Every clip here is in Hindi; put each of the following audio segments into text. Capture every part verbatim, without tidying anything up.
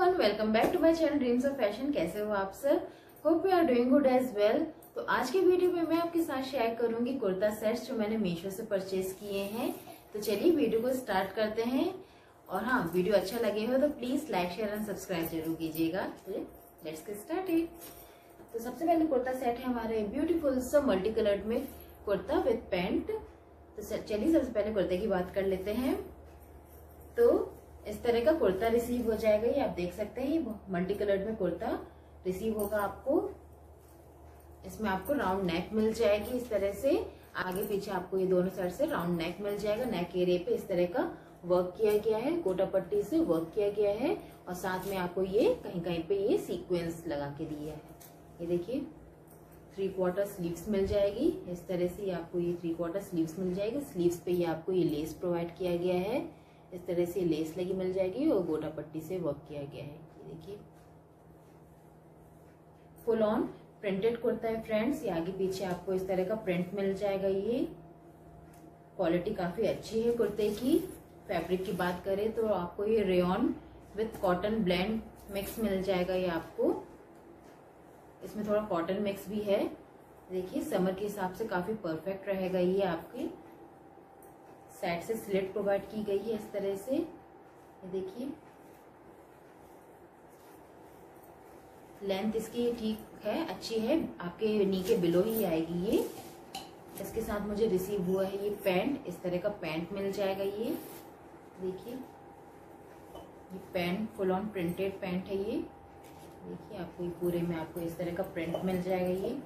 Everyone, welcome back to my channel dreams of fashion. कैसे हो आप sir? Hope you are doing good as well. तो आज के वीडियो में मैं आपके साथ शेयर करूंगी कुर्ता सेट्स जो मैंने मीशो से परचेज किए हैं। तो चलिए वीडियो को स्टार्ट करते हैं। और हाँ, वीडियो अच्छा लगे हो तो please like share and subscribe जरूर कीजिएगा। Let's get started. तो सबसे पहले कुर्ता सेट है हमारे ब्यूटीफुल सा मल्टी कलर्ड में कुर्ता विद पैंट। तो चलिए सबसे पहले कुर्ते की बात कर लेते हैं। तो इस तरह का कुर्ता रिसीव हो जाएगा, ये आप देख सकते हैं, ये मल्टी कलर्ड में कुर्ता रिसीव होगा आपको। इसमें आपको राउंड नेक मिल जाएगी इस तरह से, आगे पीछे आपको ये दोनों साइड से राउंड नेक मिल जाएगा। नेक एरिया पे इस तरह का वर्क किया गया है, कोटा पट्टी से वर्क किया गया है, और साथ में आपको ये कहीं कहीं पे ये सीक्वेंस लगा के दिया है। ये देखिए थ्री क्वार्टर स्लीव्स मिल जाएगी इस तरह से, आपको ये थ्री क्वार्टर स्लीव्स मिल जाएगी। स्लीव्स पे ये आपको ये लेस प्रोवाइड किया गया है, इस तरह से लेस लगी मिल जाएगी और गोटा पट्टी से वर्क किया गया है। ये देखिए फुल ऑन प्रिंटेड कुर्ता है फ्रेंड्स। ये आगे पीछे आपको इस तरह का प्रिंट मिल जाएगा। ये क्वालिटी काफी अच्छी है कुर्ते की। फैब्रिक की बात करें तो आपको ये rayon with cotton blend mix मिल जाएगा। ये आपको इसमें थोड़ा कॉटन मिक्स भी है। देखिए समर के हिसाब से काफी परफेक्ट रहेगा। ये आपके साइड से स्लिट प्रोवाइड की गई है इस तरह से, ये देखिए। लेंथ इसकी ठीक है, अच्छी है, आपके नी के बिलो ही आएगी ये। इसके साथ मुझे रिसीव हुआ है ये पैंट, इस तरह का पैंट मिल जाएगा। ये देखिए ये pant full on printed pant है। ये देखिए आपको ये पूरे में आपको इस तरह का प्रिंट मिल जाएगा। ये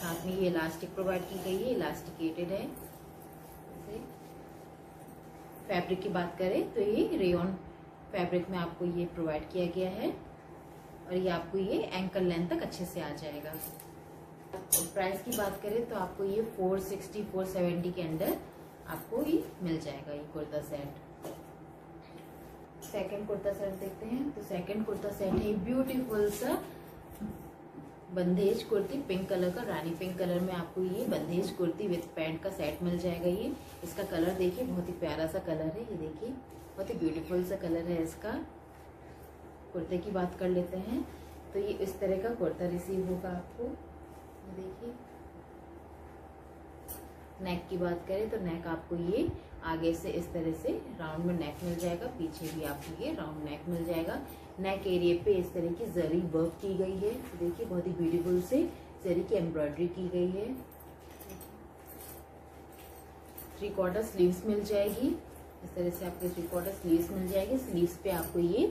साथ में ये इलास्टिक प्रोवाइड की गई है, इलास्टिकेटेड है। फैब्रिक की बात करें तो ये रेयॉन फैब्रिक में आपको ये प्रोवाइड किया गया है, और ये आपको ये एंकल लेंथ तक अच्छे से आ जाएगा। और प्राइस की बात करें तो आपको ये फोर सिक्सटी फोर सेवेंटी के अंदर आपको ये मिल जाएगा ये kurta set. Second kurta set देखते हैं। तो सेकंड कुर्ता सेट है ब्यूटीफुल सा बंदेज कुर्ती, पिंक कलर का, रानी पिंक कलर में आपको ये बंदेज कुर्ती विथ पैंट का सेट मिल जाएगा। ये इसका कलर देखिए बहुत ही प्यारा सा कलर है, ये देखिए बहुत ही ब्यूटीफुल सा कलर है इसका। कुर्ते की बात कर लेते हैं। तो ये इस तरह का कुर्ता रिसीव होगा आपको, ये देखिए। नेक की बात करें तो नेक आपको ये आगे से इस तरह से राउंड में नेक मिल जाएगा, पीछे भी आपको ये राउंड नेक मिल जाएगा। नेक एरिया पे इस तरह की जरी वर्क की गई है, देखिए बहुत ही ब्यूटीफुल से जरी की एम्ब्रॉयडरी की गई है। थ्री क्वार्टर स्लीव्स मिल जाएगी इस तरह से, आपको थ्री क्वार्टर स्लीव्स मिल जाएगी। स्लीव्स पे आपको ये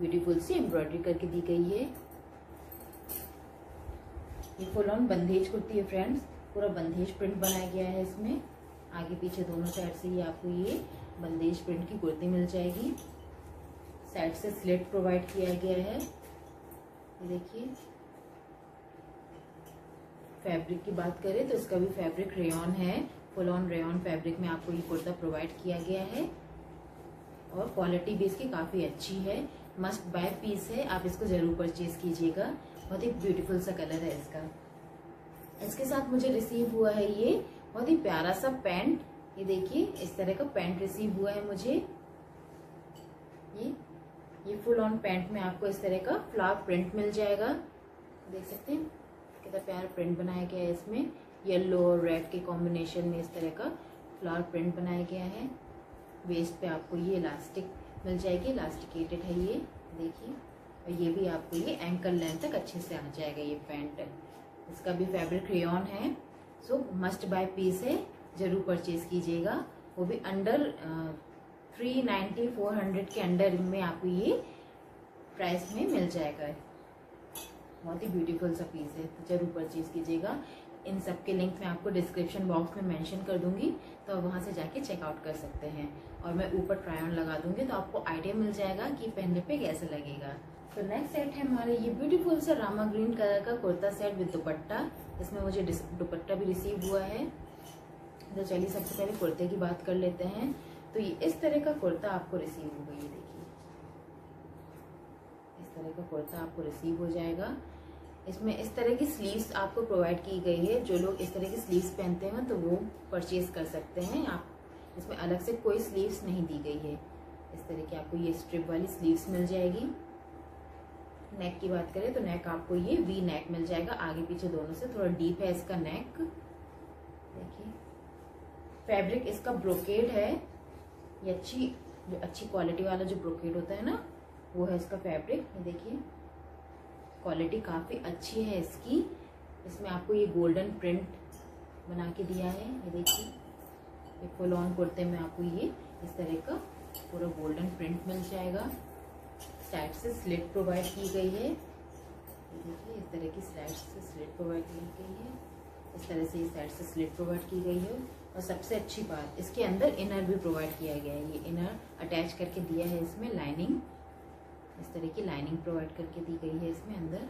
ब्यूटीफुल सी एम्ब्रॉयडरी करके दी गई है। ये फुल ऑन बंदेज कुर्ती है फ्रेंड्स, पूरा बंदेज प्रिंट बनाया गया है इसमें। आगे पीछे दोनों साइड से ही आपको ये बंदेज प्रिंट की कुर्ती मिल जाएगी। साइड से स्लिट प्रोवाइड किया गया है, ये देखिए। फैब्रिक की बात करें तो इसका भी फैब्रिक रेयॉन है, फुल ऑन रेयॉन फैब्रिक में आपको ये कुर्ता प्रोवाइड किया गया है। और क्वालिटी भी इसकी काफ़ी अच्छी है, मस्ट बाय पीस है, आप इसको ज़रूर परचेज कीजिएगा। बहुत ही ब्यूटीफुल सा कलर है इसका। इसके साथ मुझे रिसीव हुआ है ये बहुत ही प्यारा सा पैंट, ये देखिए इस तरह का पैंट रिसीव हुआ है मुझे। ये ये फुल ऑन पैंट में आपको इस तरह का फ्लावर प्रिंट मिल जाएगा, देख सकते हैं कितना प्यारा प्रिंट बनाया गया है इसमें। येलो और रेड के कॉम्बिनेशन में इस तरह का फ्लावर प्रिंट बनाया गया है। वेस्ट पे आपको ये इलास्टिक मिल जाएगी, इलास्टिकेटेड है ये, देखिए। और ये भी आपको ये एंकल लेंथ तक अच्छे से आ जाएगा ये पैंट। इसका भी फैब्रिक रेयॉन है, सो मस्ट बाय पीस है, ज़रूर परचेज़ कीजिएगा। वो भी under three ninety four hundred के अंडर में आपको ये प्राइस में मिल जाएगा। बहुत ही ब्यूटीफुल सा पीस है, तो जरूर परचेज कीजिएगा। इन सब के लिंक मैं आपको डिस्क्रिप्शन बॉक्स में मेंशन कर दूंगी, तो आप वहाँ से जाके चेकआउट कर सकते हैं। और मैं ऊपर ट्राई ऑन लगा दूंगी तो आपको आइडिया मिल जाएगा कि पहनने पे कैसा लगेगा। तो नेक्स्ट सेट है हमारे ये ब्यूटीफुल सा रामा ग्रीन कलर का कुर्ता सेट विद दुपट्टा। इसमें मुझे दुपट्टा भी रिसीव हुआ है। तो चलिए सबसे पहले कुर्ते की बात कर लेते हैं। तो ये इस तरह का कुर्ता आपको रिसीव होगा, ये देखिए इस तरह का कुर्ता आपको रिसीव हो जाएगा। इसमें इस तरह की स्लीव्स आपको प्रोवाइड की गई है। जो लोग इस तरह की स्लीव्स पहनते हैं तो वो परचेज कर सकते हैं। आप इसमें अलग से कोई स्लीव्स नहीं दी गई है। इस तरह की आपको ये स्ट्रिप वाली स्लीव्स मिल जाएगी। नेक की बात करें तो नेक आपको ये वी नेक मिल जाएगा, आगे पीछे दोनों से थोड़ा डीप है इसका नेक। देखिए फैब्रिक इसका ब्रोकेड है, ये अच्छी जो अच्छी क्वालिटी वाला जो ब्रोकेड होता है ना वो है इसका फैब्रिक। ये देखिए क्वालिटी काफ़ी अच्छी है इसकी। इसमें आपको ये गोल्डन प्रिंट बना के दिया है। ये देखिए ये फुल ऑन कुर्ते में आपको ये इस तरह का पूरा गोल्डन प्रिंट मिल जाएगा। साइड से स्लिट प्रोवाइड की गई है, ये देखिए इस तरह की साइड से स्लिट प्रोवाइड की गई है। इस तरह से इस साइड से स्लिट प्रोवाइड की गई है। और सबसे अच्छी बात इसके अंदर इनर भी प्रोवाइड किया गया है। ये इनर अटैच करके दिया है, इसमें लाइनिंग इस तरह की लाइनिंग प्रोवाइड करके दी गई है इसमें अंदर।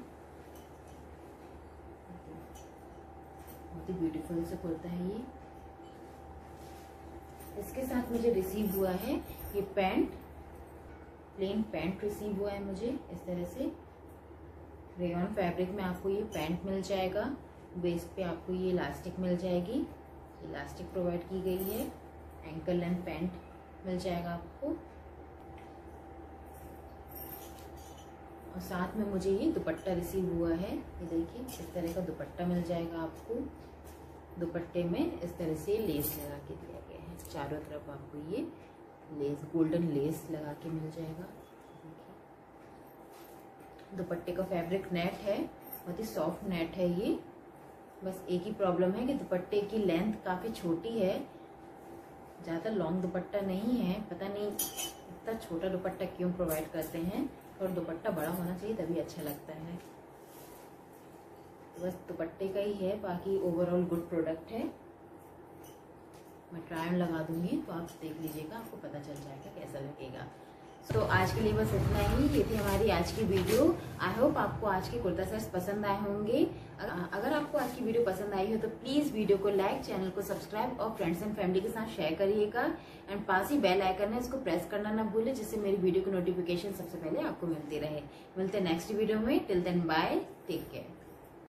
बहुत ही ब्यूटीफुल से कुर्ता है ये। इसके साथ मुझे रिसीव हुआ है ये पैंट, प्लेन पैंट रिसीव हुआ है मुझे। इस तरह से रेयॉन फैब्रिक में आपको ये पैंट मिल जाएगा। वेस्ट पे आपको ये इलास्टिक मिल जाएगी, इलास्टिक प्रोवाइड की गई है। एंकल लेंथ पैंट मिल जाएगा आपको। और साथ में मुझे ये दुपट्टा रिसीव हुआ है। ये देखिए इस तरह का दुपट्टा मिल जाएगा आपको। दुपट्टे में इस तरह से लेस लगा के दिया गया है, चारों तरफ आपको ये लेस गोल्डन लेस लगा के मिल जाएगा। देखिए दुपट्टे का फैब्रिक नेट है, बहुत ही सॉफ्ट नेट है ये। बस एक ही प्रॉब्लम है कि दुपट्टे की लेंथ काफ़ी छोटी है, ज़्यादा लॉन्ग दुपट्टा नहीं है। पता नहीं इतना छोटा दुपट्टा क्यों प्रोवाइड करते हैं, और दुपट्टा बड़ा होना चाहिए तभी अच्छा लगता है। बस दुपट्टे का ही है, बाकी ओवरऑल गुड प्रोडक्ट है। मैं ट्रायल लगा दूंगी तो आप देख लीजिएगा, आपको पता चल जाएगा कैसा लगेगा। तो so, आज के लिए बस इतना ही। ये थी हमारी आज की वीडियो। आई होप आपको आज के कुर्ता सेट्स पसंद आए होंगे। अगर आपको आज की वीडियो पसंद आई हो तो प्लीज़ वीडियो को लाइक, चैनल को सब्सक्राइब और फ्रेंड्स एंड फैमिली के साथ शेयर करिएगा। एंड पास ही बेल आइकन है, इसको प्रेस करना ना भूलें, जिससे मेरी वीडियो की नोटिफिकेशन सबसे पहले आपको मिलती रहे। मिलते हैं नेक्स्ट वीडियो में। Till then bye, take care.